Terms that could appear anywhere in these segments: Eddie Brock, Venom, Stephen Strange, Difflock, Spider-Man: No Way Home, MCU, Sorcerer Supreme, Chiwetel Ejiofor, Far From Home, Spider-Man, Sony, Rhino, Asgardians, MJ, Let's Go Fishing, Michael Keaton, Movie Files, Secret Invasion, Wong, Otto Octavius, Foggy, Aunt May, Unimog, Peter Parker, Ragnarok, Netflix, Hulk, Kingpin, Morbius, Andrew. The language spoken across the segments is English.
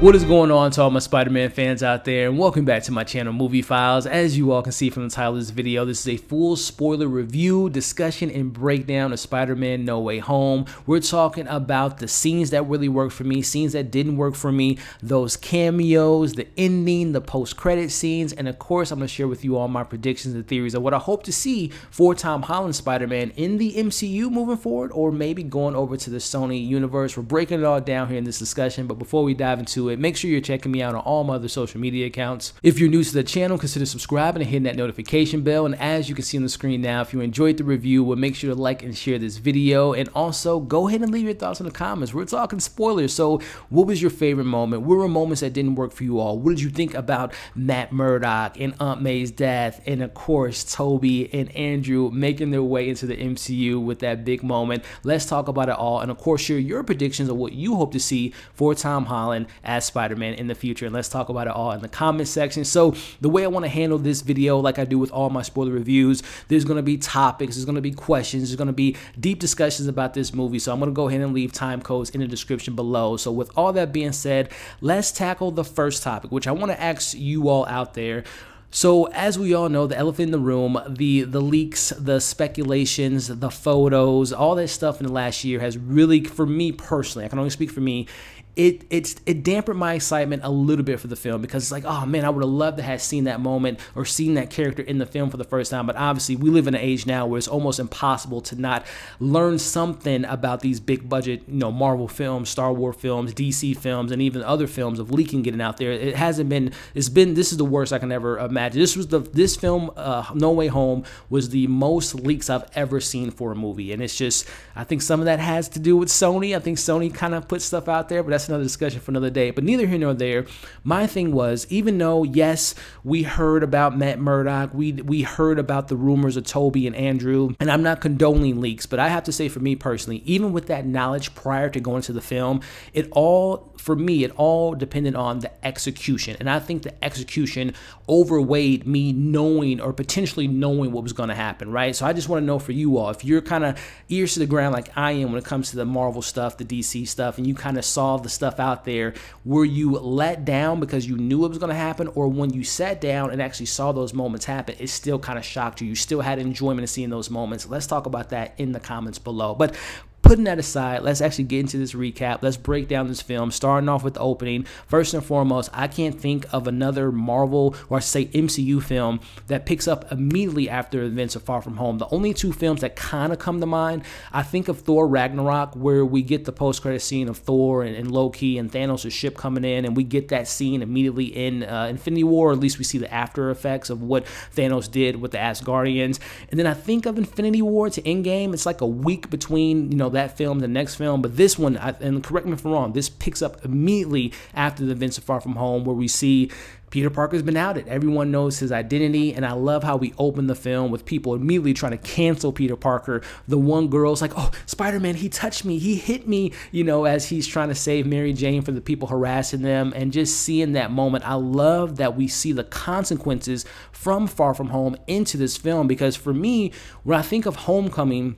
What is going on to all my Spider-Man fans out there, and welcome back to my channel Movie Files. As you all can see from the title of this video, this is a full spoiler review, discussion, and breakdown of Spider-Man No Way Home. We're talking about the scenes that really worked for me, scenes that didn't work for me, those cameos, the ending, the post-credit scenes, and of course I'm going to share with you all my predictions and theories of what I hope to see for Tom Holland Spider-Man in the MCU moving forward, or maybe going over to the Sony universe. We're breaking it all down here in this discussion, but before we dive into it, make sure you're checking me out on all my other social media accounts. If you're new to the channel, consider subscribing and hitting that notification bell. And as you can see on the screen now, if you enjoyed the review, well, make sure to like and share this video, and also go ahead and leave your thoughts in the comments. We're talking spoilers, so what was your favorite moment? What were moments that didn't work for you all? What did you think about Matt Murdock and Aunt May's death, and of course Toby and Andrew making their way into the MCU with that big moment? Let's talk about it all, and of course share your predictions of what you hope to see for Tom Holland as Spider-Man in the future. And let's talk about it all in the comment section. So the way I want to handle this video, like I do with all my spoiler reviews, there's going to be topics, there's going to be questions, there's going to be deep discussions about this movie. So I'm going to go ahead and leave time codes in the description below. So with all that being said, let's tackle the first topic, which I want to ask you all out there. So as we all know, the elephant in the room, the leaks, the speculations, the photos, all that stuff in the last year has really, for me personally, I can only speak for me, it dampened my excitement a little bit for the film, because it's like, oh man, I would have loved to have seen that moment or seen that character in the film for the first time. But obviously we live in an age now where it's almost impossible to not learn something about these big budget, you know, Marvel films, Star Wars films, DC films, and even other films of leaking getting out there. It hasn't been, it's been, this is the worst I can ever imagine. This was the, this film, No Way Home, was the most leaks I've ever seen for a movie. And it's just, I think some of that has to do with Sony. I think Sony kind of puts stuff out there, but that's another discussion for another day. But neither here nor there, my thing was, even though yes, we heard about Matt Murdock, we heard about the rumors of Toby and Andrew, and I'm not condoning leaks, but I have to say, for me personally, even with that knowledge prior to going to the film, it all, for me, it all depended on the execution. And I think the execution overweighed me knowing, or potentially knowing, what was going to happen, right? So I just want to know for you all, if you're kind of ears to the ground like I am when it comes to the Marvel stuff, the DC stuff, and you kind of saw the stuff out there, were you let down because you knew it was going to happen, or when you sat down and actually saw those moments happen, it still kind of shocked you? You still had enjoyment of seeing those moments. Let's talk about that in the comments below. But putting that aside, let's actually get into this recap. Let's break down this film, starting off with the opening. First and foremost, I can't think of another Marvel, or I say MCU film, that picks up immediately after events of Far From Home. The only two films that kind of come to mind, I think of Thor Ragnarok, where we get the post-credit scene of Thor and Loki and Thanos' ship coming in, and we get that scene immediately in Infinity War, or at least we see the after effects of what Thanos did with the Asgardians. And then I think of Infinity War to Endgame. It's like a week between, you know, that film, the next film. But this one, and correct me if I'm wrong, this picks up immediately after the events of Far From Home, where we see Peter Parker's been outed. Everyone knows his identity, and I love how we open the film with people immediately trying to cancel Peter Parker. The one girl's like, oh, Spider-Man, he touched me, he hit me, you know, as he's trying to save Mary Jane from the people harassing them. And just seeing that moment, I love that we see the consequences from Far From Home into this film, because for me, when I think of Homecoming,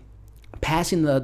passing the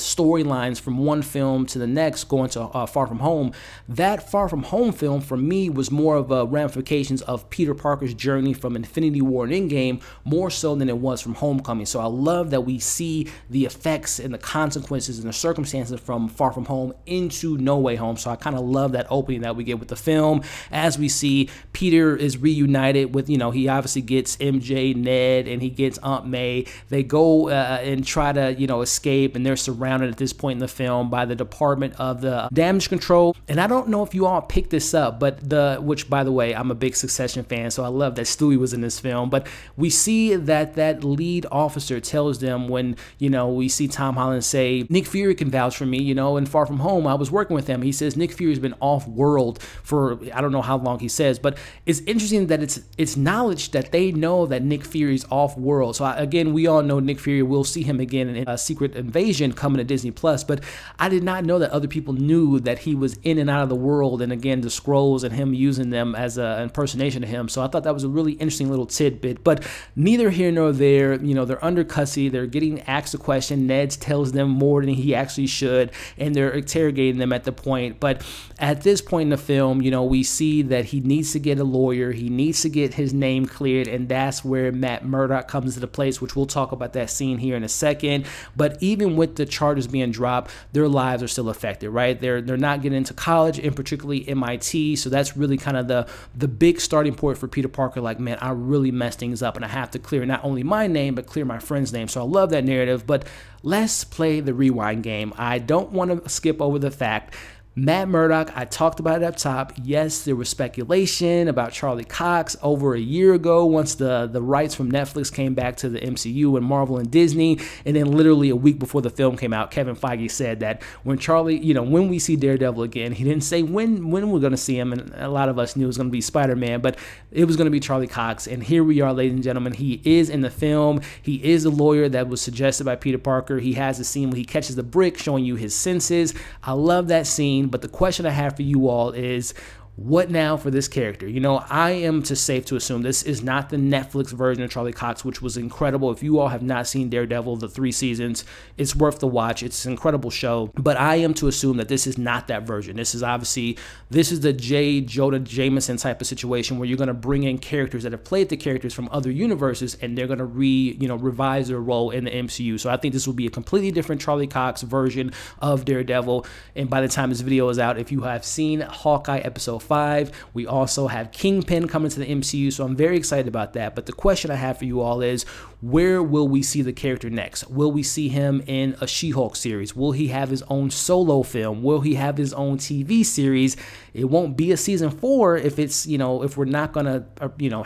storylines from one film to the next, going to Far From Home, that Far From Home film for me was more of a ramifications of Peter Parker's journey from Infinity War and Endgame, more so than it was from Homecoming. So I love that we see the effects and the consequences and the circumstances from Far From Home into No Way Home. So I kind of love that opening that we get with the film, as we see Peter is reunited with, you know, he obviously gets MJ, Ned, and he gets Aunt May. They go and try to, you know, escape, and they're surrounded at this point in the film by the Department of the Damage Control. And I don't know if you all picked this up, but which by the way, I'm a big Succession fan, so I love that Stewie was in this film. But we see that that lead officer tells them, when, you know, we see Tom Holland say, Nick Fury can vouch for me, you know, and Far From Home, I was working with him. He says Nick Fury's been off world for I don't know how long, he says, but it's interesting that it's knowledge that they know that Nick Fury's off world. So again, we all know Nick Fury, we'll see him again in Secret Invasion coming to Disney Plus, but I did not know that other people knew that he was in and out of the world, and again, the Skrulls and him using them as an impersonation of him. So I thought that was a really interesting little tidbit, but neither here nor there. You know, they're under custody, they're getting asked a question, Ned tells them more than he actually should, and they're interrogating them at the point. But at this point in the film, you know, we see that he needs to get a lawyer, he needs to get his name cleared, and that's where Matt Murdock comes into place, which we'll talk about that scene here in a second. But even with the charges being dropped, their lives are still affected, right? They're not getting into college, and particularly MIT. So that's really kind of the big starting point for Peter Parker. Like, man, I really messed things up, and I have to clear not only my name but clear my friend's name. So I love that narrative. But let's play the rewind game. I don't want to skip over the fact Matt Murdock, I talked about it up top. Yes, there was speculation about Charlie Cox over a year ago once the rights from Netflix came back to the MCU and Marvel and Disney. And then literally a week before the film came out, Kevin Feige said that when Charlie, you know, when we see Daredevil again, he didn't say when we're going to see him. And a lot of us knew it was going to be Spider-Man, but it was going to be Charlie Cox. And here we are, ladies and gentlemen. He is in the film. He is a lawyer that was suggested by Peter Parker. He has a scene where he catches the brick, showing you his senses. I love that scene. But the question I have for you all is, what now for this character? You know, I am safe to assume this is not the Netflix version of Charlie Cox, which was incredible. If you all have not seen Daredevil, the 3 seasons, it's worth the watch. It's an incredible show. But I am to assume that this is not that version. This is obviously, this is the J. Jonah Jameson type of situation where you're going to bring in characters that have played the characters from other universes, and they're going to revise their role in the MCU. So I think this will be a completely different Charlie Cox version of Daredevil. And by the time this video is out, if you have seen Hawkeye episode 5. We also have Kingpin coming to the MCU, so I'm very excited about that. But the question I have for you all is, where will we see the character next? Will we see him in a She-Hulk series? Will he have his own solo film? Will he have his own TV series? It won't be a season 4 if it's, you know, if we're not gonna,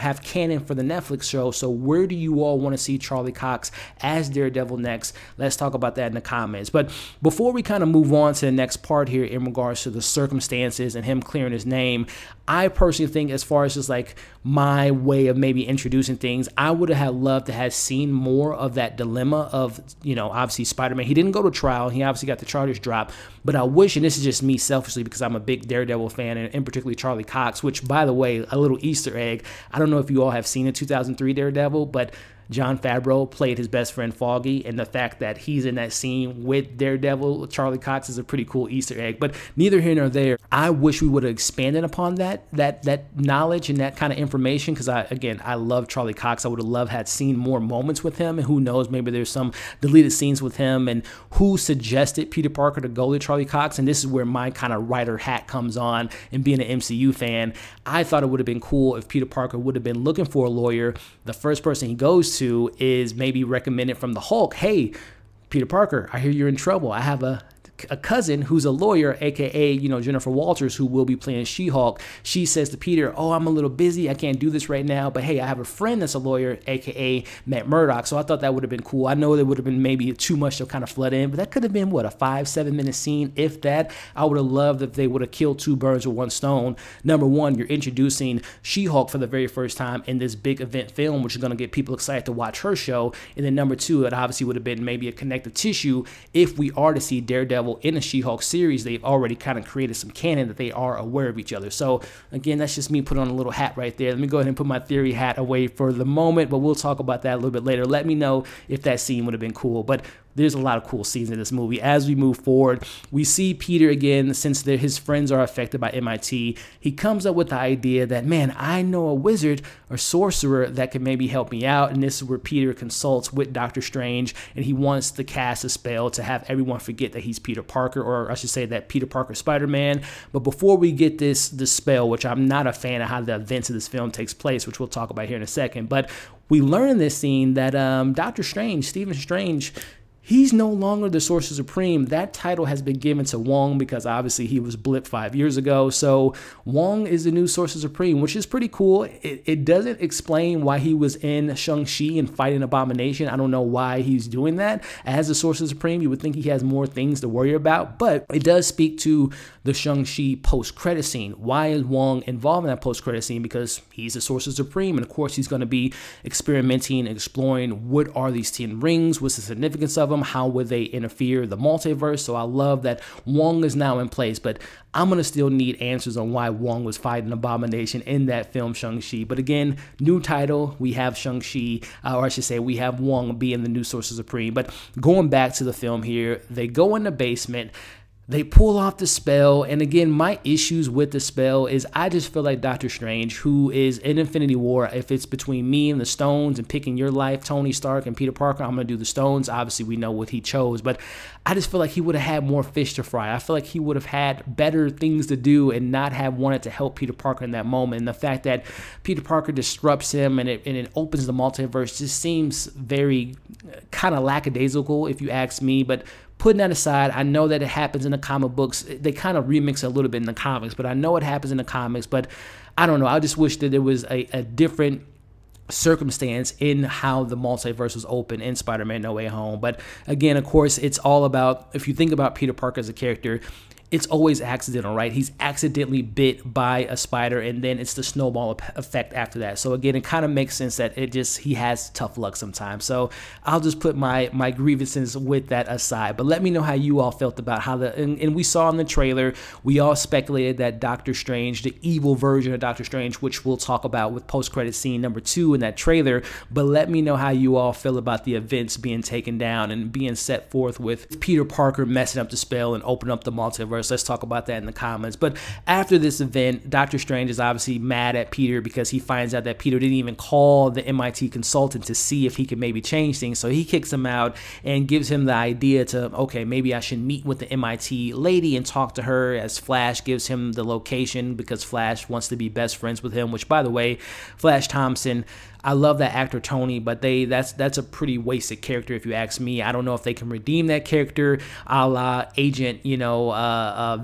have canon for the Netflix show. So where do you all want to see Charlie Cox as Daredevil next? Let's talk about that in the comments. But before we kind of move on to the next part here in regards to the circumstances and him clearing his name, I personally think, as far as just like my way of maybe introducing things, I would have loved to have seen more of that dilemma of, you know, obviously Spider-Man, he didn't go to trial, he obviously got the charges dropped, but I wish, and this is just me selfishly because I'm a big Daredevil fan, and particularly Charlie Cox, which, by the way, a little Easter egg, I don't know if you all have seen the 2003 Daredevil, but John Favreau played his best friend Foggy, and the fact that he's in that scene with Daredevil, Charlie Cox, is a pretty cool Easter egg. But neither here nor there. I wish we would have expanded upon that knowledge and that kind of information, because I love Charlie Cox. I would have loved had seen more moments with him, and who knows, maybe there's some deleted scenes with him, and who suggested Peter Parker to go to Charlie Cox. And this is where my kind of writer hat comes on, and being an MCU fan, I thought it would have been cool if Peter Parker would have been looking for a lawyer. The first person he goes to is maybe recommended from the Hulk. Hey, Peter Parker, I hear you're in trouble. I have a cousin who's a lawyer, aka, you know, Jennifer Walters, who will be playing She-Hulk. She says to Peter, oh, I'm a little busy, I can't do this right now, but hey, I have a friend that's a lawyer, aka Matt Murdock. So I thought that would have been cool. I know there would have been maybe too much to kind of flood in, but that could have been what, a 5-7 minute scene, if that. I would have loved if they would have killed two birds with one stone. Number 1, you're introducing She-Hulk for the very first time in this big event film, which is going to get people excited to watch her show. And then number 2, it obviously would have been maybe a connective tissue if we are to see Daredevil in the She-Hulk series. They've already kind of created some canon that they are aware of each other. So again, that's just me putting on a little hat right there. Let me go ahead and put my theory hat away for the moment, but we'll talk about that a little bit later. Let me know if that scene would have been cool, but there's a lot of cool scenes in this movie. As we move forward, we see Peter again, since his friends are affected by MIT, he comes up with the idea that, man, I know a wizard or sorcerer that can maybe help me out. And this is where Peter consults with Doctor Strange, and he wants to cast a spell to have everyone forget that he's Peter Parker, or I should say that Peter Parker Spider-Man. But before we get this spell, which I'm not a fan of how the events of this film takes place, which we'll talk about here in a second, but we learn in this scene that Doctor Strange, Stephen Strange, he's no longer the Sorcerer Supreme. That title has been given to Wong because obviously he was blipped 5 years ago. So Wong is the new Sorcerer Supreme, which is pretty cool. It doesn't explain why he was in Shang-Chi and fighting Abomination. I don't know why he's doing that. As the Sorcerer Supreme, you would think he has more things to worry about, but it does speak to the Shang-Chi post-credit scene. Why is Wong involved in that post-credit scene? Because he's the Sorcerer Supreme, and of course he's going to be experimenting and exploring what are these 10 rings, what's the significance of them. them? How would they interfere the multiverse? So I love that Wong is now in place, but I'm going to still need answers on why Wong was fighting Abomination in that film, Shang-Chi. But again, new title, we have Shang-Chi, or I should say we have Wong being the new Sorcerer Supreme. But going back to the film here, they go in the basement. They pull off the spell, and again, my issues with the spell is I just feel like Doctor Strange, who is in Infinity War, if it's between me and the stones and picking your life, Tony Stark and Peter Parker, I'm going to do the stones. Obviously, we know what he chose, but I just feel like he would have had more fish to fry. I feel like he would have had better things to do and not have wanted to help Peter Parker in that moment. And the fact that Peter Parker disrupts him and it opens the multiverse just seems very kind of lackadaisical, if you ask me, but putting that aside, I know that it happens in the comic books. They kind of remix a little bit in the comics, but I know it happens in the comics. But I don't know. I just wish that there was a different circumstance in how the multiverse was open in Spider-Man No Way Home. But again, of course, it's all about, if you think about Peter Parker as a character, it's always accidental, right? He's accidentally bit by a spider, and then it's the snowball effect after that. So again, it kind of makes sense that it just, he has tough luck sometimes. So I'll just put my grievances with that aside. But let me know how you all felt about how the, and we saw in the trailer, we all speculated that Doctor Strange, the evil version of Doctor Strange, which we'll talk about with post-credit scene #2 in that trailer. But let me know how you all feel about the events being taken down and being set forth with Peter Parker messing up the spell and opening up the multiverse. Let's talk about that in the comments. But after this event, Doctor Strange is obviously mad at Peter because he finds out that Peter didn't even call the MIT consultant to see if he could maybe change things. So he kicks him out and gives him the idea to, okay, maybe I should meet with the MIT lady and talk to her, as Flash gives him the location because Flash wants to be best friends with him, which, by the way, Flash Thompson, I love that actor Tony, but that's a pretty wasted character if you ask me. I don't know if they can redeem that character, a la Agent, you know,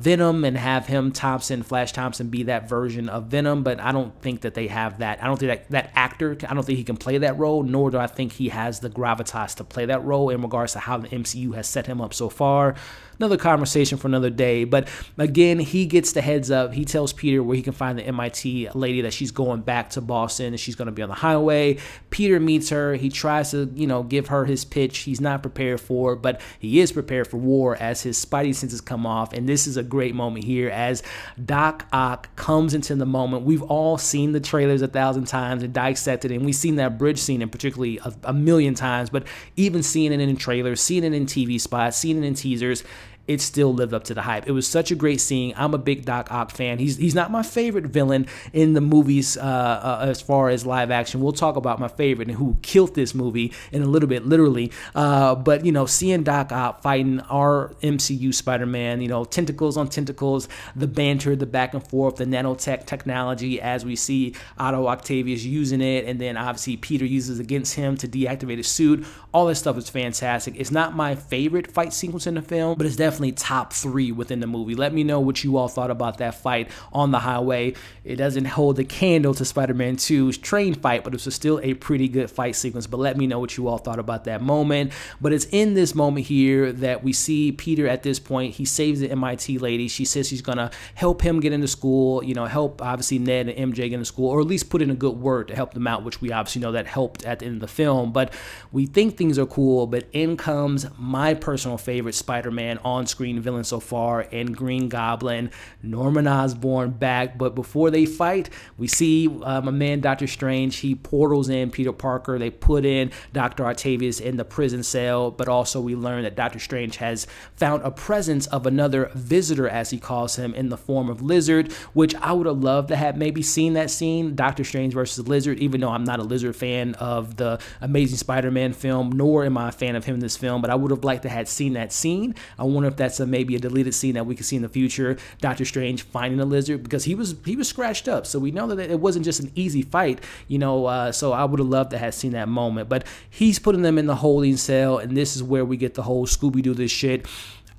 Venom, and have him Flash Thompson be that version of Venom. But I don't think that they have that. I don't think that actor, I don't think he can play that role, nor do I think he has the gravitas to play that role in regards to how the MCU has set him up so far. Another conversation for another day. But again, he gets the heads up. He tells Peter where he can find the MIT lady, that she's going back to Boston and she's going to be on the highway. Peter meets her. He tries to, you know, give her his pitch. He's not prepared for it, but he is prepared for war as his spidey senses come off. And this is a great moment here as Doc Ock comes into the moment. We've all seen the trailers 1,000 times and dissected it, and we've seen that bridge scene in particularly a million times. But even seeing it in trailers, seeing it in TV spots, seeing it in teasers, it still lived up to the hype. It was such a great scene. I'm a big Doc Ock fan. He's not my favorite villain in the movies as far as live action. We'll talk about my favorite and who killed this movie in a little bit, literally. But, you know, seeing Doc Ock fighting our MCU Spider-Man, you know, tentacles on tentacles, the banter, the back and forth, the nanotech technology as we see Otto Octavius using it, and then obviously Peter uses against him to deactivate his suit. All this stuff is fantastic. It's not my favorite fight sequence in the film, but it's definitely top 3 within the movie. Let me know what you all thought about that fight on the highway. It doesn't hold a candle to Spider-Man 2's train fight, but it was still a pretty good fight sequence. But let me know what you all thought about that moment. But it's in this moment here that we see Peter at this point. He saves the MIT lady. She says she's gonna help him get into school, you know, help obviously Ned and MJ get into school, or at least put in a good word to help them out, which we obviously know that helped at the end of the film. But we think things are cool, but in comes my personal favorite Spider-Man on screen villain so far, and Green Goblin, Norman Osborn back. But before they fight, we see my man Doctor Strange. He portals in Peter Parker. They put in Dr. Octavius in the prison cell, but also we learn that Doctor Strange has found a presence of another visitor, as he calls him, in the form of Lizard, which I would have loved to have maybe seen that scene, Doctor Strange versus Lizard, even though I'm not a Lizard fan of the Amazing Spider-Man film, nor am I a fan of him in this film, but I would have liked to have seen that scene. I wonder if that's maybe a deleted scene that we can see in the future, Doctor Strange finding a Lizard, because he was scratched up, so we know that it wasn't just an easy fight, you know. So I would have loved to have seen that moment, but he's putting them in the holding cell, and this is where we get the whole Scooby-Doo this shit.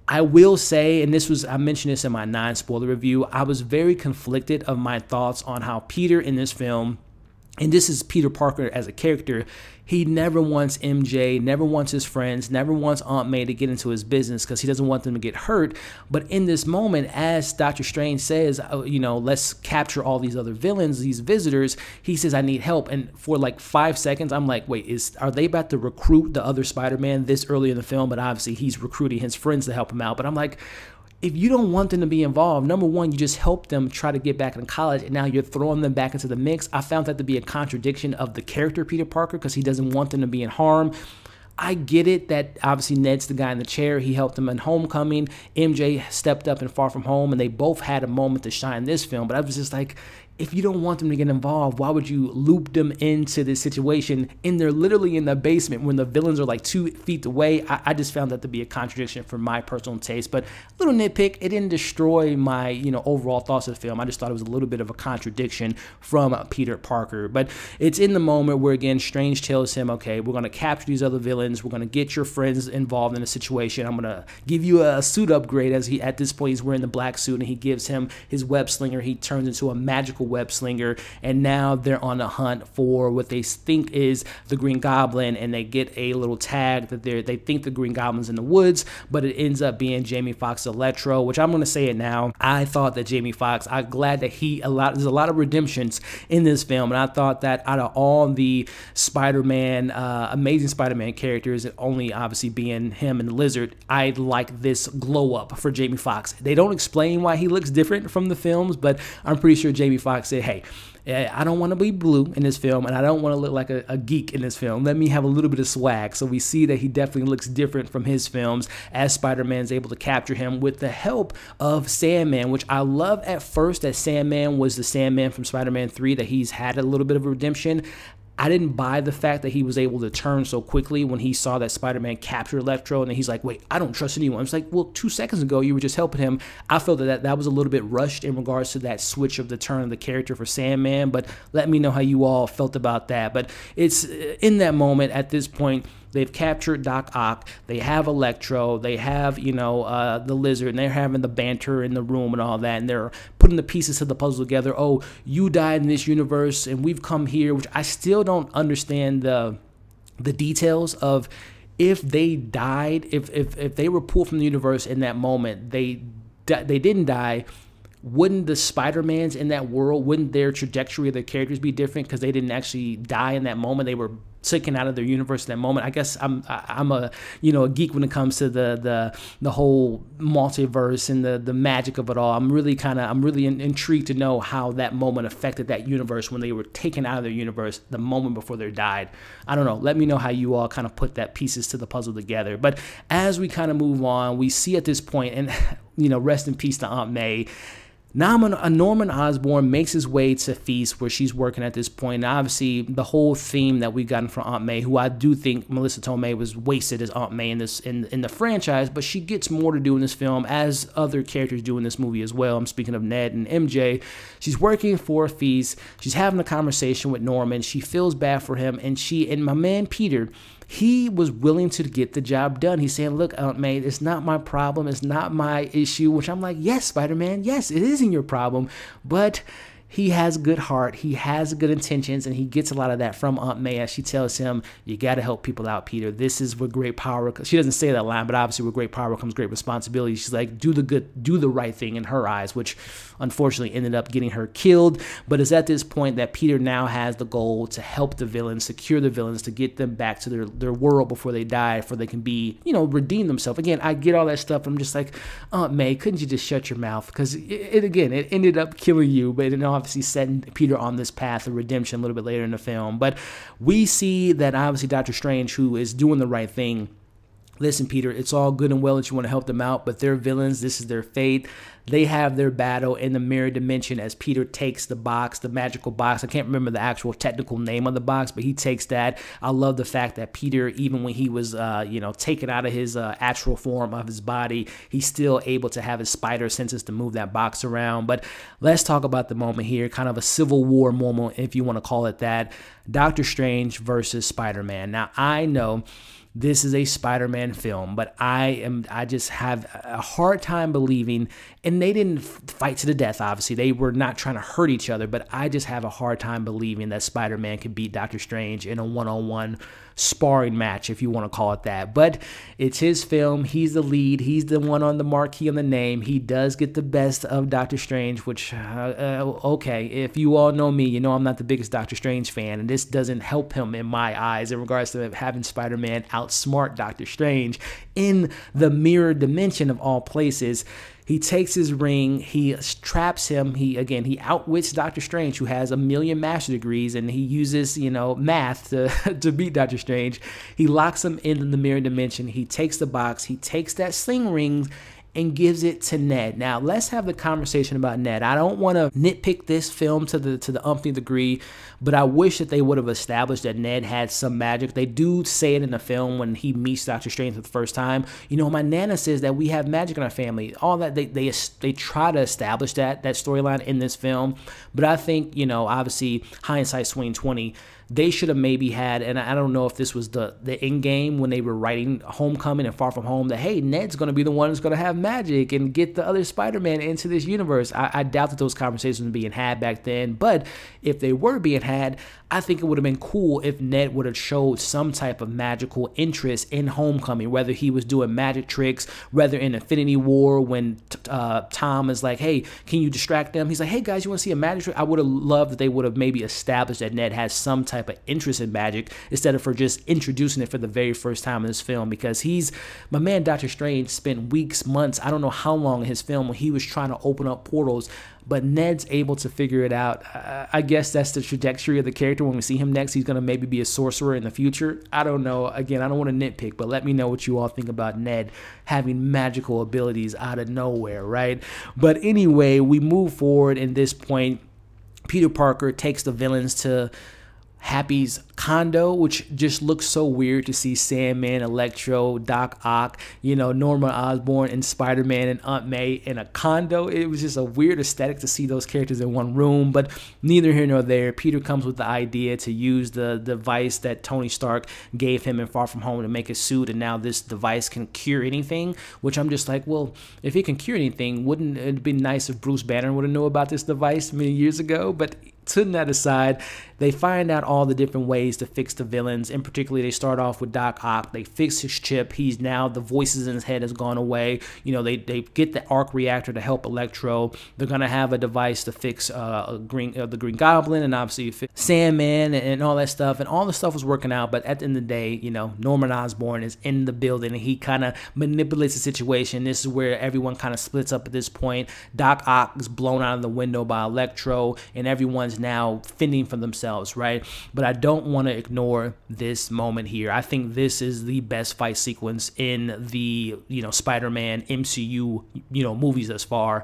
I will say, and this was, I mentioned this in my non-spoiler review, I was very conflicted of my thoughts on how Peter in this film And this is Peter Parker as a character. He never wants MJ, never wants his friends, never wants Aunt May to get into his business because he doesn't want them to get hurt. But in this moment, as Doctor Strange says, you know, let's capture all these other villains, these visitors, he says, I need help. And for like 5 seconds, I'm like, wait, are they about to recruit the other Spider-Man this early in the film? But obviously he's recruiting his friends to help him out. But I'm like, if you don't want them to be involved, number one, you just helped them try to get back in college, and now you're throwing them back into the mix. I found that to be a contradiction of the character Peter Parker because he doesn't want them to be in harm. I get it that obviously Ned's the guy in the chair. He helped him in Homecoming. MJ stepped up in Far From Home, and they both had a moment to shine this film. But I was just like, if you don't want them to get involved, why would you loop them into this situation? And they're literally in the basement when the villains are like 2 feet away. I just found that to be a contradiction for my personal taste. But a little nitpick, it didn't destroy my, you know, overall thoughts of the film. I just thought it was a little bit of a contradiction from Peter Parker. But it's in the moment where, again, Strange tells him, okay, we're going to capture these other villains. We're going to get your friends involved in the situation. I'm going to give you a suit upgrade. As he, at this point, he's wearing the black suit, and he gives him his web slinger. He turns into a magical web slinger, and now they're on a hunt for what they think is the Green Goblin, and they get a little tag that they think the Green Goblin's in the woods, but it ends up being Jamie Foxx Electro, which I'm gonna say it now. I thought that Jamie Foxx, I'm glad that there's a lot of redemptions in this film, and I thought that out of all the Spider-Man, Amazing Spider-Man characters, and only obviously being him and the Lizard, I like this glow up for Jamie Foxx. They don't explain why he looks different from the films, but I'm pretty sure Jamie Foxx said, hey, I don't want to be blue in this film, and I don't want to look like a geek in this film. Let me have a little bit of swag. So we see that he definitely looks different from his films as Spider-Man's able to capture him with the help of Sandman, which I love at first that Sandman was the Sandman from Spider-Man 3, that he's had a little bit of a redemption. I didn't buy the fact that he was able to turn so quickly when he saw that Spider-Man captured Electro, and then he's like, wait, I don't trust anyone. It's like, well, 2 seconds ago, you were just helping him. I felt that was a little bit rushed in regards to that switch of the turn of the character for Sandman, but let me know how you all felt about that. But it's in that moment at this point, they've captured Doc Ock, they have Electro, they have, you know, the Lizard, and they're having the banter in the room and all that, and they're putting the pieces of the puzzle together. Oh, you died in this universe, and we've come here, which I still don't understand the details of if they died, if they were pulled from the universe in that moment, they didn't die. Wouldn't the Spider-Mans in that world, wouldn't their trajectory of their characters be different because they didn't actually die in that moment? They were taken out of their universe in that moment. I guess I'm a, you know, a geek when it comes to the whole multiverse and the magic of it all. I'm really intrigued to know how that moment affected that universe when they were taken out of their universe the moment before they died. I don't know. Let me know how you all kind of put that pieces to the puzzle together. But as we kind of move on, we see at this point, and you know, rest in peace to Aunt May. Norman Osborn makes his way to Feast, where she's working at this point. And obviously, the whole theme that we've gotten from Aunt May, who I do think Melissa Tomei was wasted as Aunt May in this in the franchise, but she gets more to do in this film, as other characters do in this movie as well. I'm speaking of Ned and MJ. She's working for Feast. She's having a conversation with Norman. She feels bad for him, and my man Peter, he was willing to get the job done. He's saying, look, Aunt May, it's not my problem. It's not my issue, which I'm like, yes, Spider-Man, yes, it isn't your problem. But he has a good heart. He has good intentions, and he gets a lot of that from Aunt May as she tells him, you got to help people out, Peter. This is where great power comes. She doesn't say that line, but obviously with great power comes great responsibility. She's like, do the good, do the right thing in her eyes, which unfortunately ended up getting her killed. But it's at this point that Peter now has the goal to help the villains, secure the villains, to get them back to their world before they die, for they can be, you know, redeem themselves. Again, I get all that stuff. I'm just like, Aunt May, couldn't you just shut your mouth? Because it ended up killing you, but in all obviously setting Peter on this path of redemption a little bit later in the film. But we see that obviously Doctor Strange, who is doing the right thing, listen, Peter, it's all good and well that you want to help them out, but they're villains. This is their fate. They have their battle in the mirror dimension as Peter takes the box, the magical box. I can't remember the actual technical name of the box, but he takes that. I love the fact that Peter, even when he was, you know, taken out of his actual form of his body, he's still able to have his spider senses to move that box around. But let's talk about the moment here, kind of a Civil War moment, if you want to call it that. Doctor Strange versus Spider-Man. Now, I know this is a Spider-Man film, but I just have a hard time believing, and they didn't fight to the death, obviously. They were not trying to hurt each other, but I just have a hard time believing that Spider-Man could beat Doctor Strange in a one-on-one sparring match, if you want to call it that. But it's his film. He's the lead. He's the one on the marquee on the name. He does get the best of Doctor Strange, which, okay, if you all know me, you know I'm not the biggest Doctor Strange fan, and this doesn't help him in my eyes in regards to having Spider-Man outsmart Doctor Strange in the mirror dimension of all places. He takes his ring, he traps him, he outwits Doctor Strange, who has 1 million master degrees, and he uses, you know, math to beat Doctor Strange. He locks him in the mirror dimension, he takes the box, he takes that sling ring, and gives it to Ned. Now, let's have the conversation about Ned. I don't want to nitpick this film to the umpteenth degree, but I wish that they would have established that Ned had some magic. They do say it in the film when he meets Doctor Strange for the first time. You know, my nana says that we have magic in our family. All that, they try to establish that storyline in this film, but I think, you know, obviously hindsight swing 20. They should have maybe had, and I don't know if this was the end game when they were writing Homecoming and Far From Home, that, hey, Ned's going to be the one who's going to have magic and get the other Spider-Man into this universe. I doubt that those conversations were being had back then, but if they were being had, I think it would have been cool if Ned would have showed some type of magical interest in Homecoming, whether he was doing magic tricks, whether in Infinity War when Tom is like, hey, can you distract them? He's like, hey, guys, you want to see a magic trick? I would have loved that they would have maybe established that Ned has some type of interest in magic instead of for just introducing it for the very first time in this film, because he's, my man Doctor Strange spent weeks, months, I don't know how long in his film when he was trying to open up portals, but Ned's able to figure it out. I guess that's the trajectory of the character. When we see him next, he's going to maybe be a sorcerer in the future. I don't know. Again, I don't want to nitpick, but let me know what you all think about Ned having magical abilities out of nowhere, right? But anyway, we move forward. In this point, Peter Parker takes the villains to Happy's condo, which just looks so weird to see Sandman, Electro, Doc Ock, you know, Norman Osborn, and Spider-Man and Aunt May in a condo. It was just a weird aesthetic to see those characters in one room, but neither here nor there. Peter comes with the idea to use the device that Tony Stark gave him in Far From Home to make a suit, and now this device can cure anything, which I'm just like, well, if it can cure anything, wouldn't it be nice if Bruce Banner would have known about this device many years ago? But putting that aside, they find out all the different ways to fix the villains, and particularly they start off with Doc Ock. They fix his chip. He's now, the voices in his head has gone away. You know, they get the arc reactor to help Electro. They're going to have a device to fix the Green Goblin, and obviously Sandman and all that stuff, and all the stuff was working out, but at the end of the day, you know, Norman Osborn is in the building, and he kind of manipulates the situation. This is where everyone kind of splits up at this point. Doc Ock is blown out of the window by Electro, and everyone's now fending for themselves, right? But I don't want to ignore this moment here. I think this is the best fight sequence in the, you know, Spider-Man MCU, you know, movies thus far.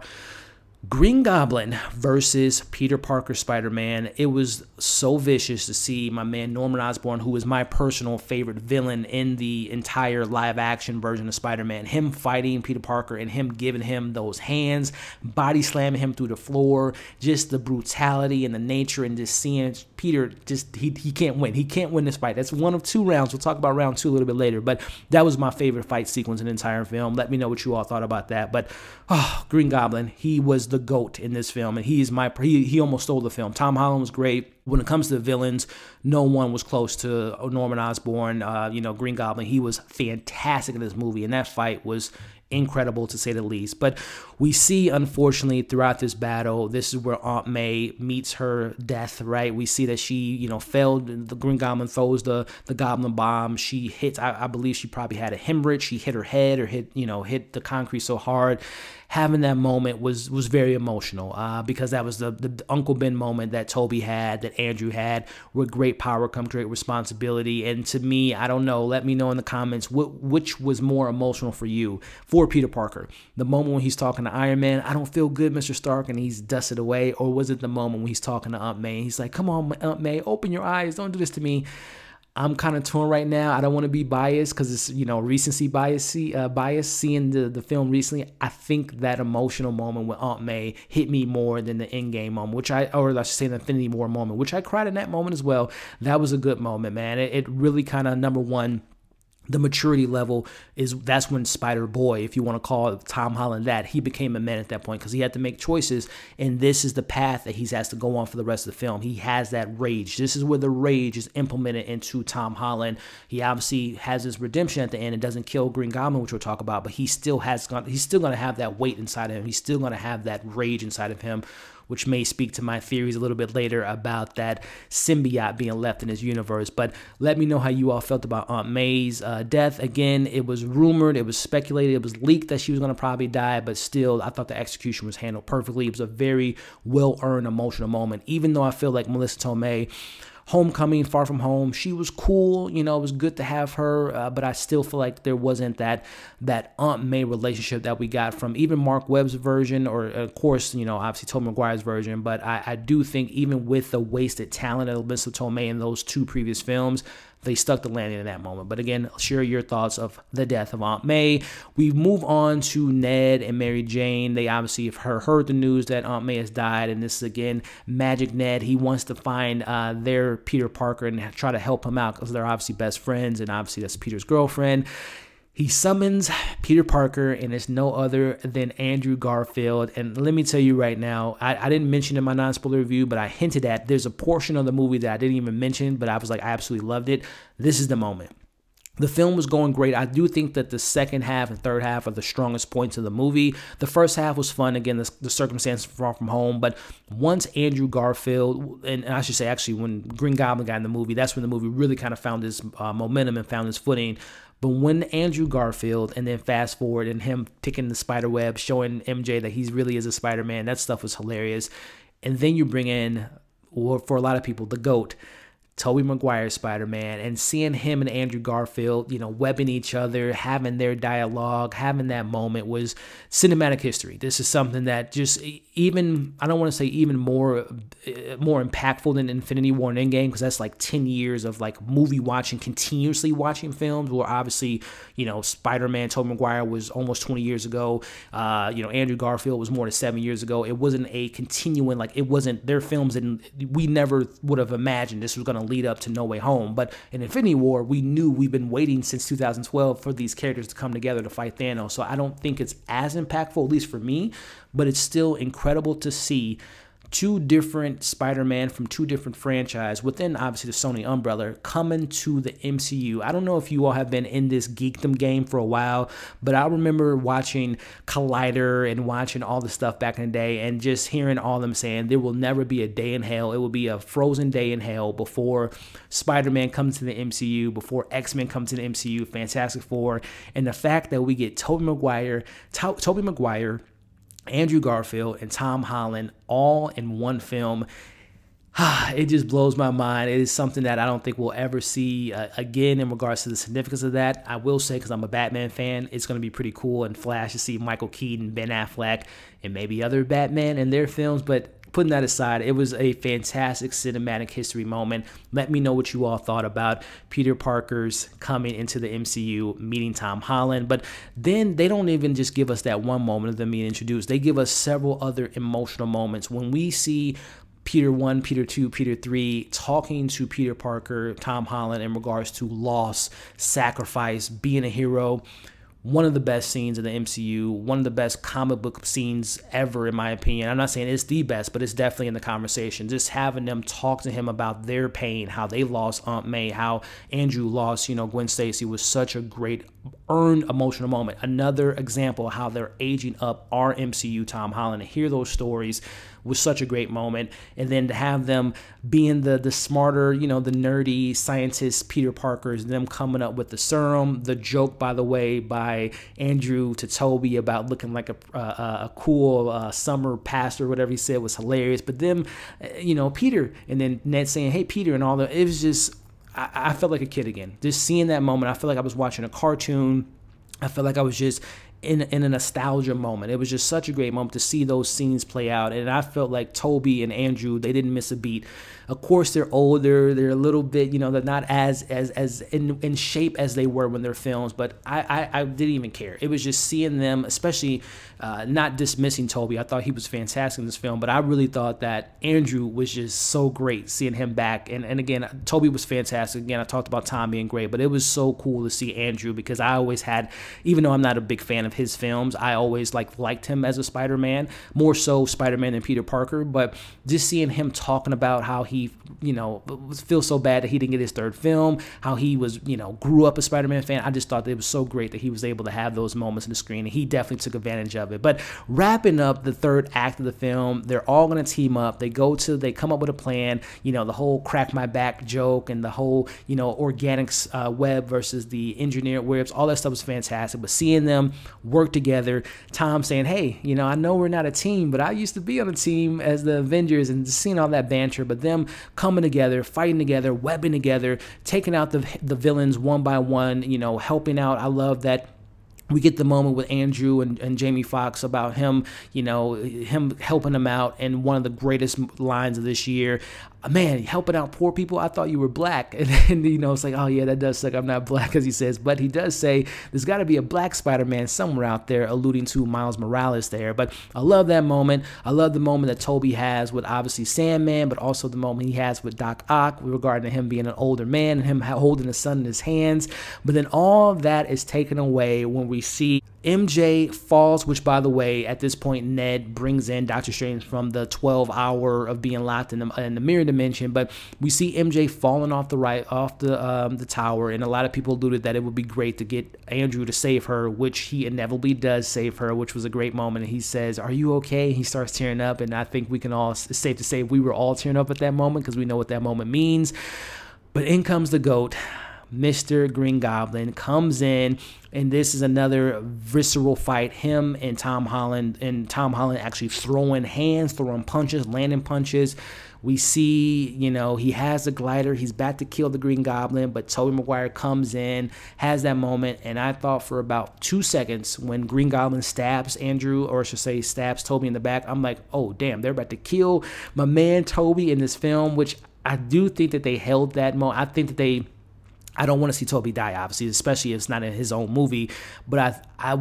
Green Goblin versus Peter Parker Spider-Man. It was so vicious to see my man Norman Osborn, who is my personal favorite villain in the entire live action version of Spider-Man, him fighting Peter Parker and him giving him those hands, body slamming him through the floor, just the brutality and the nature, and just seeing Peter just, he can't win. He can't win this fight. That's one of two rounds. We'll talk about round two a little bit later, but that was my favorite fight sequence in the entire film. Let me know what you all thought about that. But oh, Green Goblin, he was the GOAT in this film, and he almost stole the film. Tom Holland was great. When it comes to the villains, no one was close to Norman Osborn. You know, Green Goblin, he was fantastic in this movie, and that fight was incredible to say the least. But we see, unfortunately, throughout this battle, this is where Aunt May meets her death, right? We see that she, you know, failed. The Green Goblin throws the goblin bomb. She hits, I believe she probably had a hemorrhage. She hit her head, or hit the concrete so hard. Having that moment was very emotional, because that was the Uncle Ben moment that Toby had, that Andrew had, where great power comes great responsibility. And to me, I don't know, let me know in the comments which was more emotional for you. For Peter Parker, the moment when he's talking to Iron Man, I don't feel good, Mr. Stark, and he's dusted away, or was it the moment when he's talking to Aunt May and he's like, come on, Aunt May, open your eyes, don't do this to me? I'm kind of torn right now. I don't want to be biased because it's, you know, recency bias. Seeing the film recently, I think that emotional moment with Aunt May hit me more than the Endgame moment, which or I should say the Infinity War moment, which I cried in that moment as well. That was a good moment, man. It really kind of, number one, the maturity level is, that's when Spider-Boy, if you want to call it Tom Holland that, he became a man at that point because he had to make choices, and this is the path that he has to go on for the rest of the film. He has that rage. This is where the rage is implemented into Tom Holland. He obviously has his redemption at the end and doesn't kill Green Goblin, which we'll talk about, but he still has gone, he's still going to have that weight inside of him. He's still going to have that rage inside of him, which may speak to my theories a little bit later about that symbiote being left in his universe. But let me know how you all felt about Aunt May's death. Again, it was rumored, it was speculated, it was leaked that she was going to probably die, but still, I thought the execution was handled perfectly. It was a very well-earned emotional moment, even though I feel like Melissa Tomei, Homecoming, Far From Home, she was cool, you know, it was good to have her, but I still feel like there wasn't that Aunt May relationship that we got from even Mark Webb's version, or of course, you know, obviously Tobey Maguire's version. But I do think even with the wasted talent of Melissa Tomei in those two previous films, they stuck the landing in that moment. But again, share your thoughts of the death of Aunt May. We move on to Ned and Mary Jane. They obviously have heard the news that Aunt May has died, and this is again Magic Ned. He wants to find their Peter Parker and try to help him out because they're obviously best friends, and obviously that's Peter's girlfriend. He summons Peter Parker, and it's no other than Andrew Garfield. And let me tell you right now, I didn't mention in my non-spoiler review, but I hinted at, there's a portion of the movie that I didn't even mention, but I was like, I absolutely loved it. This is the moment. The film was going great. I do think that the second half and third half are the strongest points of the movie. The first half was fun. Again, the circumstances Far From Home. But once Andrew Garfield, and I should say actually when Green Goblin got in the movie, that's when the movie really kind of found its momentum and found its footing. But when Andrew Garfield, and then fast forward and him picking the spider web, showing MJ that he really is a Spider-Man, that stuff was hilarious. And then you bring in, well, for a lot of people, the GOAT, Tobey Maguire's Spider-Man, and seeing him and Andrew Garfield, you know, webbing each other, having their dialogue, having that moment was cinematic history. This is something that just, even, I don't want to say even more impactful than Infinity War and Endgame, because that's like 10 years of like movie watching, continuously watching films, where obviously, you know, Spider-Man, Tobey Maguire was almost 20 years ago. You know, Andrew Garfield was more than 7 years ago. It wasn't a continuing, like, it wasn't, their films that we never would have imagined this was going to lead up to No Way Home. But in Infinity War, we knew, we've been waiting since 2012 for these characters to come together to fight Thanos. So I don't think it's as impactful, at least for me, but it's still incredible to see two different Spider-Man from two different franchises within obviously the Sony umbrella coming to the MCU. I don't know if you all have been in this geekdom game for a while, but I remember watching Collider and watching all the stuff back in the day, and just hearing all them saying there will never be a day in hell, it will be a frozen day in hell before Spider-Man comes to the MCU, before X-Men comes to the MCU, Fantastic Four. And the fact that we get Tobey Maguire, Andrew Garfield, and Tom Holland all in one film, it just blows my mind. It is something that I don't think we'll ever see again in regards to the significance of that. I will say, because I'm a Batman fan, it's going to be pretty cool and flash to see Michael Keaton, Ben Affleck, and maybe other Batman in their films. But putting that aside, it was a fantastic cinematic history moment. Let me know what you all thought about Peter Parker's coming into the MCU, meeting Tom Holland. But then they don't even just give us that one moment of them being introduced. They give us several other emotional moments. When we see Peter 1, Peter 2, Peter 3, talking to Peter Parker, Tom Holland, in regards to loss, sacrifice, being a hero, one of the best scenes in the MCU, one of the best comic book scenes ever, in my opinion. I'm not saying it's the best, but it's definitely in the conversation. Just having them talk to him about their pain, how they lost Aunt May, how Andrew lost, you know, Gwen Stacy, was such a great earned emotional moment. Another example of how they're aging up our MCU Tom Holland. To hear those stories was such a great moment. And then to have them being the smarter, you know, the nerdy scientist Peter Parker's, them coming up with the serum, the joke, by the way, by Andrew to Toby about looking like a cool summer pastor, whatever he said, was hilarious. But them, you know, Peter, and then Ned saying, hey, Peter, and all that, it was just, I felt like a kid again. Just seeing that moment, I felt like I was watching a cartoon. I felt like I was just in a nostalgia moment. It was just such a great moment to see those scenes play out, and I felt like Toby and Andrew, they didn't miss a beat. Of course, they're older, they're a little bit, you know, they're not as in shape as they were when they're films, but I didn't even care. It was just seeing them, especially not dismissing Toby. I thought he was fantastic in this film, but I really thought that Andrew was just so great, seeing him back. And again, Toby was fantastic. Again, I talked about Tom being great, but it was so cool to see Andrew, because I always had, even though I'm not a big fan of his films, I always liked him as a Spider-Man, more so Spider-Man than Peter Parker. But just seeing him talking about how he, you know, feels so bad that he didn't get his third film, how he was, you know, grew up a Spider-Man fan, I just thought that it was so great that he was able to have those moments on the screen, and he definitely took advantage of it. But wrapping up the third act of the film, they're all going to team up. They come up with a plan, you know, the whole crack my back joke and the whole, you know, organics web versus the engineered webs, all that stuff was fantastic. But seeing them work together, Tom saying, hey, you know, I know we're not a team, but I used to be on a team as the Avengers, and just seeing all that banter, but them coming together, fighting together, webbing together, taking out the villains one by one, you know, helping out. I love that we get the moment with Andrew and Jamie Foxx about him, you know, him helping him out, and one of the greatest lines of this year, man, helping out poor people, I thought you were black. And you know, it's like, oh yeah, that does suck, I'm not black, as he says. But he does say there's got to be a black Spider-Man somewhere out there, alluding to Miles Morales there. But I love that moment. I love the moment that Toby has with obviously Sandman, but also the moment he has with Doc Ock regarding him being an older man and him holding his son in his hands. But then all that is taken away when we see MJ falls, which, by the way, at this point, Ned brings in Doctor Strange from the 12-hour of being locked in the mirror dimension. But we see MJ falling off the tower, and a lot of people alluded that it would be great to get Andrew to save her, which he inevitably does save her, which was a great moment. And he says, "Are you okay?" He starts tearing up, and I think we can all, it's safe to say, we were all tearing up at that moment, because we know what that moment means. But in comes the GOAT. Mr. Green Goblin comes in, and this is another visceral fight, him and Tom Holland, actually throwing hands, throwing punches, landing punches. We see, you know, he has the glider, he's about to kill the Green Goblin, but Tobey Maguire comes in, has that moment, and I thought for about 2 seconds when Green Goblin stabs Andrew, or I should say stabs Toby in the back, I'm like, oh damn, they're about to kill my man Toby in this film, which I do think that they held that moment. I think that they, I don't want to see Toby die, obviously, especially if it's not in his own movie. But I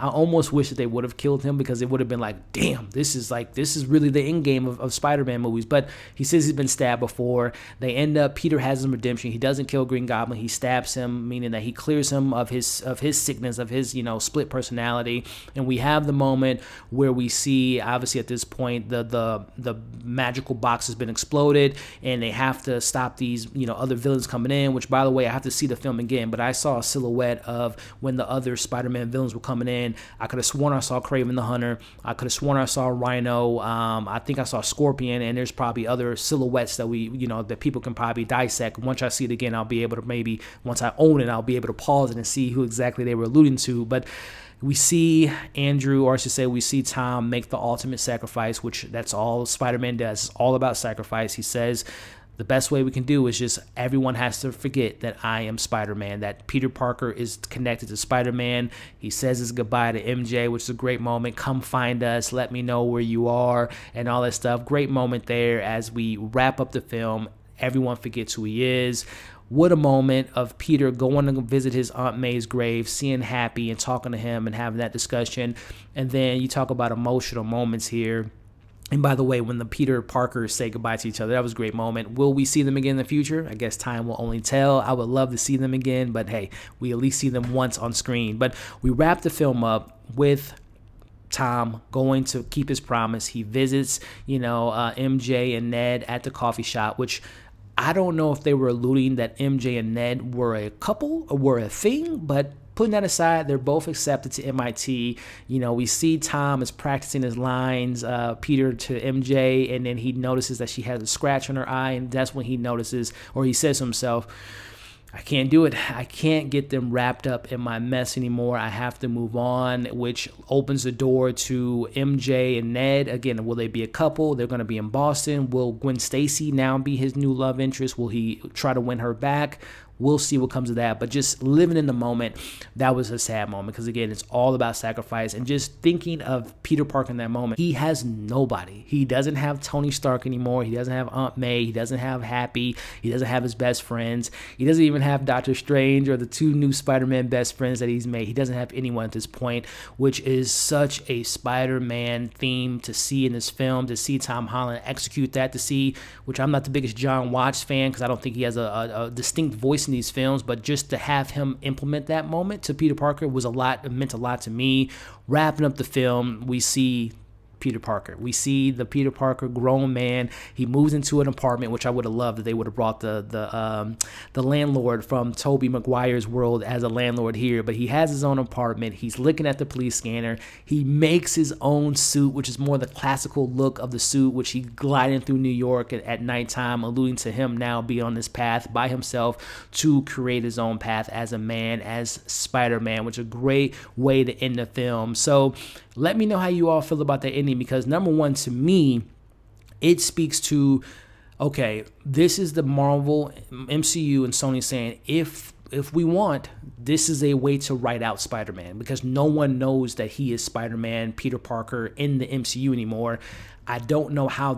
almost wish that they would have killed him, because it would have been like, damn, this is really the end game of Spider-Man movies. But he says he's been stabbed before. They end up, Peter has his redemption. He doesn't kill Green Goblin. He stabs him, meaning that he clears him of his sickness, of his, you know, split personality. And we have the moment where we see, obviously at this point, the magical box has been exploded, and they have to stop these, you know, other villains coming in. Which, by the way, I have to see the film again, but I saw a silhouette of when the other Spider-Man villains were coming in. I could have sworn I saw Kraven the Hunter. I could have sworn I saw Rhino. I think I saw Scorpion, and there's probably other silhouettes that we, you know, that people can probably dissect. Once I see it again, I'll be able to, maybe once I own it, I'll be able to pause it and see who exactly they were alluding to. But we see Andrew, or I should say, we see Tom make the ultimate sacrifice, which that's all Spider-Man does. It's all about sacrifice. He says, the best way we can do is just, everyone has to forget that I am Spider-Man, that Peter Parker is connected to Spider-Man. He says his goodbye to MJ, which is a great moment. Come find us, let me know where you are, and all that stuff. Great moment there as we wrap up the film. Everyone forgets who he is. What a moment of Peter going to visit his Aunt May's grave, seeing Happy and talking to him and having that discussion. And then you talk about emotional moments here. And by the way, when the Peter Parkers say goodbye to each other, that was a great moment. Will we see them again in the future? I guess time will only tell. I would love to see them again, but hey, we at least see them once on screen. But we wrap the film up with Tom going to keep his promise. He visits, you know, MJ and Ned at the coffee shop, which I don't know if they were alluding that MJ and Ned were a couple or were a thing, but putting that aside, they're both accepted to MIT. You know, we see Tom is practicing his lines, Peter to MJ, and then he notices that she has a scratch on her eye, and that's when he notices, or he says to himself, I can't do it. I can't get them wrapped up in my mess anymore. I have to move on, which opens the door to MJ and Ned. Again, will they be a couple? They're going to be in Boston. Will Gwen Stacy now be his new love interest? Will he try to win her back? We'll see what comes of that. But just living in the moment, that was a sad moment, because again, it's all about sacrifice. And just thinking of Peter Parker in that moment, he has nobody. He doesn't have Tony Stark anymore. He doesn't have Aunt May. He doesn't have Happy. He doesn't have his best friends. He doesn't even have Doctor Strange or the two new Spider-Man best friends that he's made. He doesn't have anyone at this point, which is such a Spider-Man theme to see in this film, to see Tom Holland execute that, to see, which I'm not the biggest John Watts fan, because I don't think he has a distinct voice in these films, but just to have him implement that moment to Peter Parker was a lot, it meant a lot to me. Wrapping up the film, we see Peter Parker. We see the Peter Parker grown man. He moves into an apartment, which I would have loved that they would have brought the landlord from Tobey Maguire's world as a landlord here, but he has his own apartment. He's looking at the police scanner. He makes his own suit, which is more the classical look of the suit, which he gliding through New York at nighttime, alluding to him now being on this path by himself to create his own path as a man, as Spider-Man, which is a great way to end the film. So let me know how you all feel about the ending, because number one, to me, it speaks to, okay, this is the Marvel, MCU, and Sony saying, if we want, this is a way to write out Spider-Man, because no one knows that he is Spider-Man, Peter Parker, in the MCU anymore. I don't know how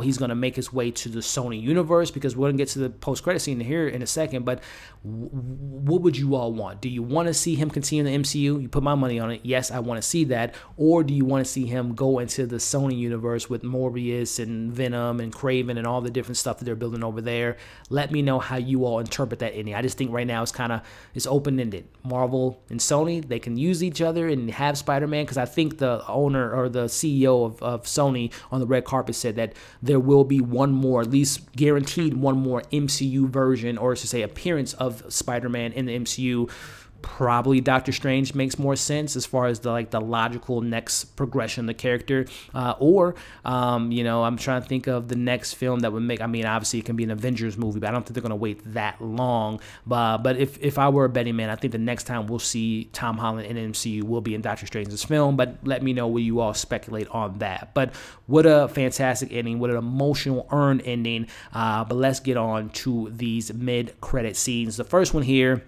he's going to make his way to the Sony universe, because we're going to get to the post-credit scene here in a second, but what would you all want? Do you want to see him continue the MCU? You put my money on it. Yes, I want to see that. Or do you want to see him go into the Sony universe with Morbius and Venom and Kraven and all the different stuff that they're building over there? Let me know how you all interpret that ending. I just think right now it's kind of, it's open-ended. Marvel and Sony, they can use each other and have Spider-Man, because I think the owner or the CEO of Sony on the red carpet said that there will be one more, at least guaranteed one more MCU version, or to say appearance of Spider-Man in the MCU. Probably Doctor Strange makes more sense as far as the like the logical next progression of the character, you know, I'm trying to think of the next film that would make, I mean, obviously it can be an Avengers movie, but I don't think they're gonna wait that long. But if I were a betting man, I think the next time we'll see Tom Holland in the MCU will be in Doctor Strange's film. But let me know what you all speculate on that. But what a fantastic ending, what an emotional earned ending. But let's get on to these mid-credit scenes. The first one here,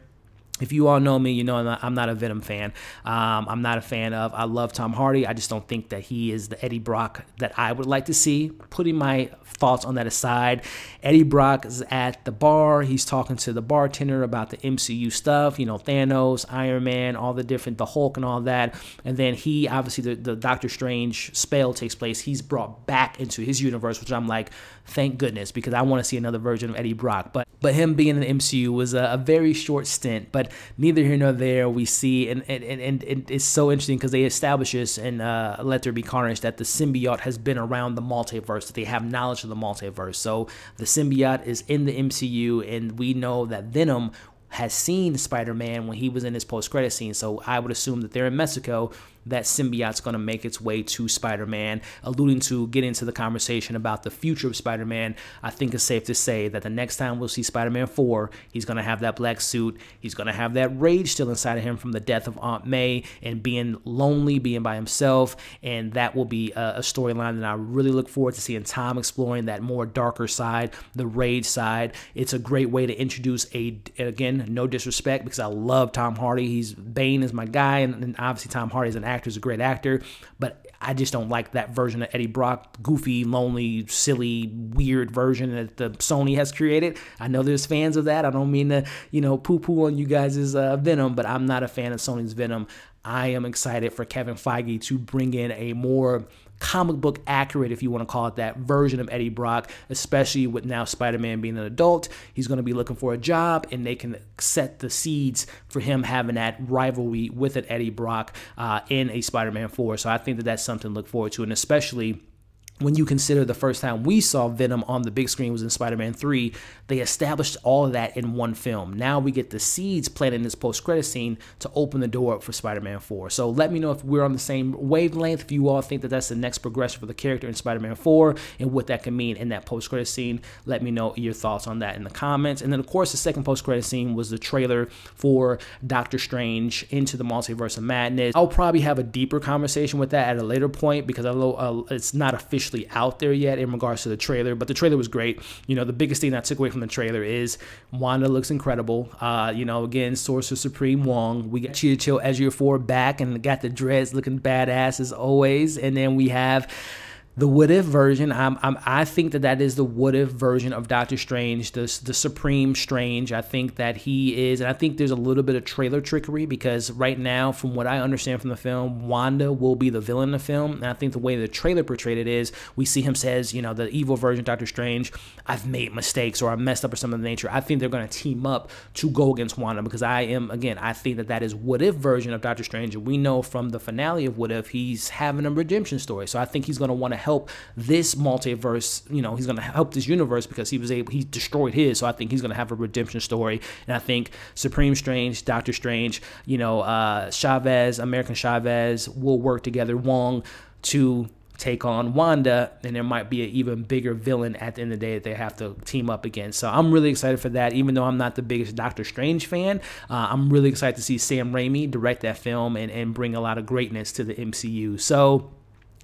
if you all know me, you know I'm not a Venom fan. I'm not a fan of, I love Tom Hardy. I just don't think that he is the Eddie Brock that I would like to see. Putting my thoughts on that aside, Eddie Brock is at the bar. He's talking to the bartender about the MCU stuff, you know, Thanos, Iron Man, all the different, the Hulk and all that. And then he, obviously, the Doctor Strange spell takes place. He's brought back into his universe, which I'm like, thank goodness, because I want to see another version of Eddie Brock. But him being in the MCU was a very short stint, but neither here nor there. We see, and it's so interesting because they establish this in Let There Be Carnage that the symbiote has been around the multiverse, that they have knowledge of the multiverse. So the symbiote is in the MCU, and we know that Venom has seen Spider-Man when he was in his post-credit scene. So I would assume that they're in Mexico, that symbiote's going to make its way to Spider-Man, alluding to getting into the conversation about the future of Spider-Man. I think it's safe to say that the next time we'll see Spider-Man 4, he's going to have that black suit. He's going to have that rage still inside of him from the death of Aunt May and being lonely, being by himself, and that will be a storyline that I really look forward to seeing Tom exploring, that more darker side, the rage side. It's a great way to introduce a, and again, no disrespect, because I love Tom Hardy. He's, Bane is my guy, and obviously Tom Hardy is an actor. He's a great actor, but I just don't like that version of Eddie Brock, goofy, lonely, silly, weird version that the Sony has created. I know there's fans of that. I don't mean to, you know, poo-poo on you guys' Venom, but I'm not a fan of Sony's Venom. I am excited for Kevin Feige to bring in a more comic book accurate, if you want to call it that, version of Eddie Brock, especially with now Spider-Man being an adult. He's going to be looking for a job, and they can set the seeds for him having that rivalry with an Eddie Brock in a Spider-Man 4. So I think that that's something to look forward to, and especially when you consider the first time we saw Venom on the big screen was in Spider-Man 3, they established all of that in one film. Now we get the seeds planted in this post-credit scene to open the door up for Spider-Man 4. So let me know if we're on the same wavelength, if you all think that that's the next progression for the character in Spider-Man 4 and what that can mean in that post-credit scene. Let me know your thoughts on that in the comments. And then, of course, the second post-credit scene was the trailer for Doctor Strange Into the Multiverse of Madness. I'll probably have a deeper conversation with that at a later point, because I know it's not official officially out there yet in regards to the trailer, but the trailer was great. You know, the biggest thing that I took away from the trailer is Wanda looks incredible. You know, again, Sorcerer Supreme Wong. We got Chiwetel Ejiofor back and got the dreads looking badass as always. And then we have the what-if version. I think that is the what-if version of Doctor Strange, the Supreme Strange. I think that he is, and I think there's a little bit of trailer trickery because right now, from what I understand from the film, Wanda will be the villain in the film. And I think the way the trailer portrayed it is, we see him says, you know, the evil version of Doctor Strange, I've made mistakes or I messed up or something of the nature. I think they're going to team up to go against Wanda because I am, again, I think that is what-if version of Doctor Strange. We know from the finale of What-If, he's having a redemption story. So I think he's going to want to help this multiverse, you know, he's going to help this universe because he destroyed his, so I think he's going to have a redemption story. And I think Supreme Strange, Doctor Strange, you know, Chavez, American Chavez will work together, Wong, to take on Wanda, and there might be an even bigger villain at the end of the day that they have to team up against. So I'm really excited for that. Even though I'm not the biggest Doctor Strange fan, I'm really excited to see Sam Raimi direct that film and bring a lot of greatness to the MCU. So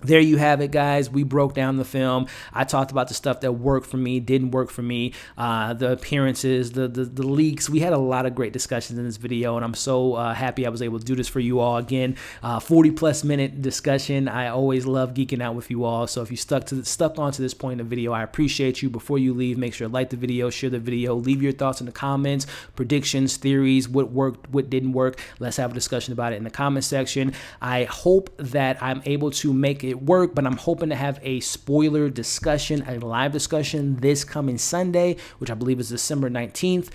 there you have it, guys. We broke down the film. I talked about the stuff that worked for me, didn't work for me, the appearances, the leaks. We had a lot of great discussions in this video, and I'm so happy I was able to do this for you all. Again, 40-plus minute discussion. I always love geeking out with you all. So if you stuck on to this point in the video, I appreciate you. Before you leave, make sure to like the video, share the video, leave your thoughts in the comments, predictions, theories, what worked, what didn't work. Let's have a discussion about it in the comment section. I hope that I'm able to make it work, but I'm hoping to have a spoiler discussion, a live discussion this coming Sunday, which I believe is December 19th,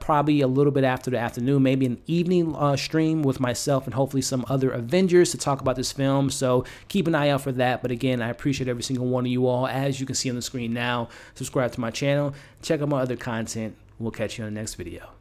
probably a little bit after the afternoon, maybe an evening stream with myself and hopefully some other Avengers to talk about this film. So keep an eye out for that. But again, I appreciate every single one of you all. As you can see on the screen now, subscribe to my channel, check out my other content. We'll catch you on the next video.